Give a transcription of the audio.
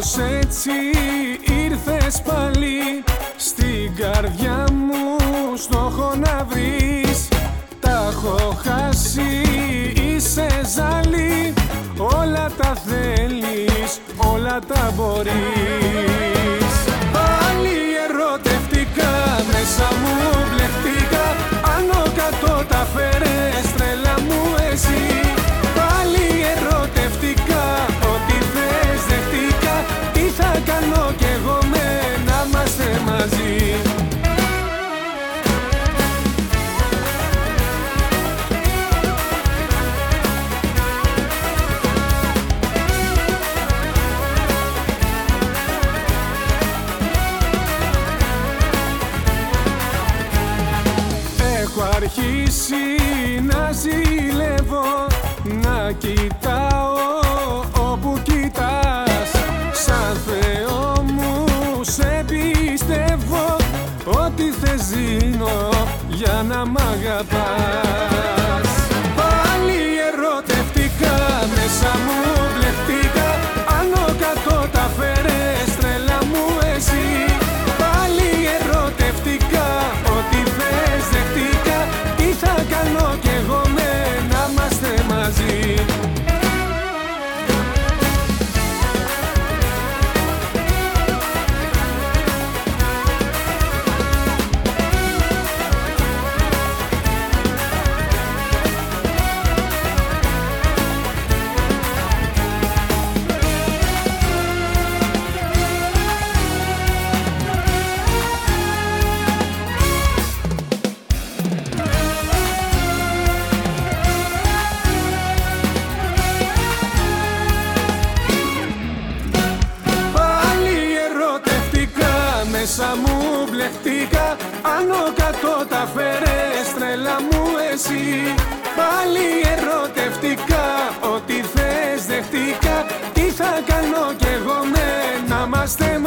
Πως έτσι ήρθες πάλι στην καρδιά μου, στόχο να βρεις. Τα έχω χάσει, είσαι ζάλι. Όλα τα θέλεις, όλα τα μπορείς. Πάλι ερωτευτικά, μέσα μου βλεφτικά. Άνω κάτω τα φέρες, τρέλα μου εσύ. Πάλι ερωτευτικά, ό,τι θες δεχτικά. Τι θα κάνω κι εγώ με να είμαστε μαζί. Αρχίσει να ζηλεύω, να κοιτάω όπου κοιτάς. Σαν Θεό μου σε πιστεύω, ό,τι θες δίνω για να μ' αγαπάς. Πάλι ερωτευτικά, μέσα μου βλεφτικά. Άνω κάτω τα φέρες, τρέλα μου εσύ. Πάλι ερωτευτικά, ό,τι θες δεχτικά. Τι θα κάνω κι εγώ με να είμαστε μαζί. Μέσα μου βλεφτήκα, άνω κάτω τα φέρες, τρέλα μου εσύ. Πάλι ερωτευτικά, ό,τι θες δεχτήκα. Τι θα κάνω κι εγώ με να είμαστε μαζί.